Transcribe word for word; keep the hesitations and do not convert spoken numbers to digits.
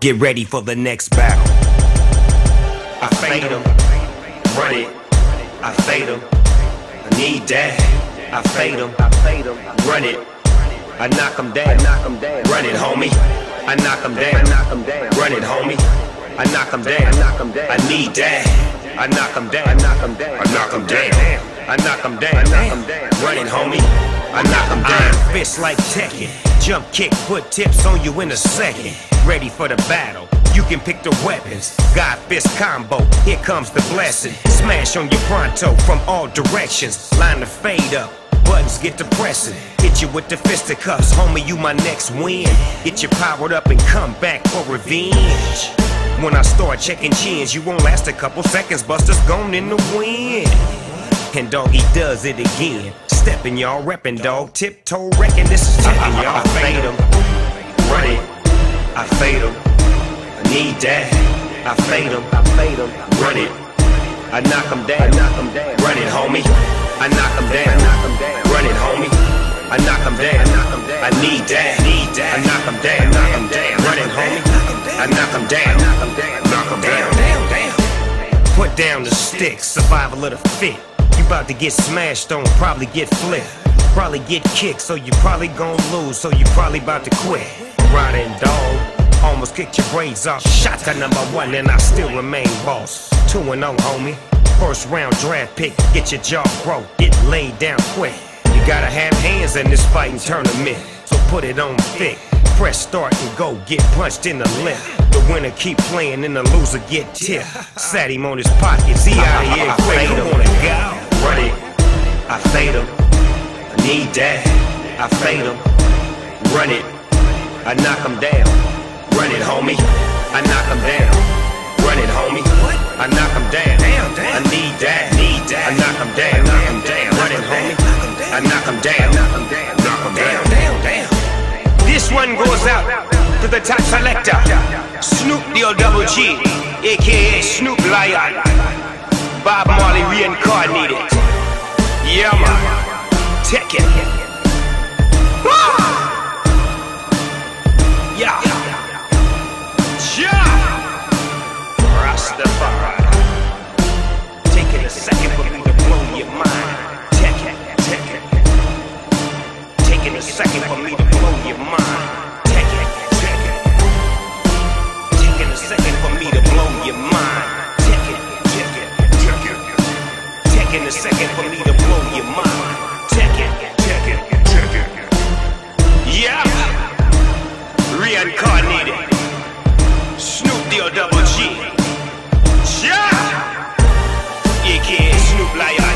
Get ready for the next battle. I fade him, run it, I fade him, I need that. I fade him, run it, I knock him down, run it homie. I knock him down, run it homie. I knock him down, I need that. I knock him down, I knock him down, I knock him down, run it homie. I knock him down. Fist like Tekken, jump kick, put tips on you in a second. Ready for the battle, you can pick the weapons. God fist combo, here comes the blessing. Smash on your pronto from all directions. Line the fade up, buttons get to pressing. Hit you with the fisticuffs, homie, you my next win. Get you powered up and come back for revenge. When I start checking chins, you won't last a couple seconds. Buster's gone in the wind. And dog, he does it again. Stepping y'all, reppin' dog, tiptoe wrecking. This is checking y'all. Fade him, run it. I fade him, I need that. I fade him, run it. I knock him down, run it homie. I knock him down, run it homie. I knock him down, I need that. I knock him down, run it homie. I knock him down, knock him down. Put down the stick, survival of the fit. You about to get smashed on, probably get flipped. Probably get kicked, so you probably gon' lose. So you probably about to quit. Riding dog, almost kicked your brains off. Shot to number one and I still remain boss. Two and oh homie, first round draft pick. Get your jaw broke, get laid down quick. You gotta have hands in this fighting tournament, so put it on thick. Press start and go, get punched in the lip. The winner keep playing and the loser get tipped. Sat him on his pockets, he out of here quick. Come on and go. Run it, I fade him, I need that. I fade him, run it, I knock him down, run it homie. I knock him down, run it homie. I knock him down, I need that. I knock him down, run it homie. I knock him down, knock him down. This one goes out to the top selector, Snoop Double G, aka Snoop Lion, Bob Marley reincarnated. Yeah man, take it. Yeah, yeah. Rastafari, taking a second for me to blow your mind. Take it, take it. Taking a second for me to blow your mind. Take it, take it. Taking a second for me to blow your mind. Take it, take it, take it. Taking a second for me to blow your mind. Take it, take it, take it. Yeah. Reincarnated Snoop Dogg Double G, yeah, aka Snoop Lion.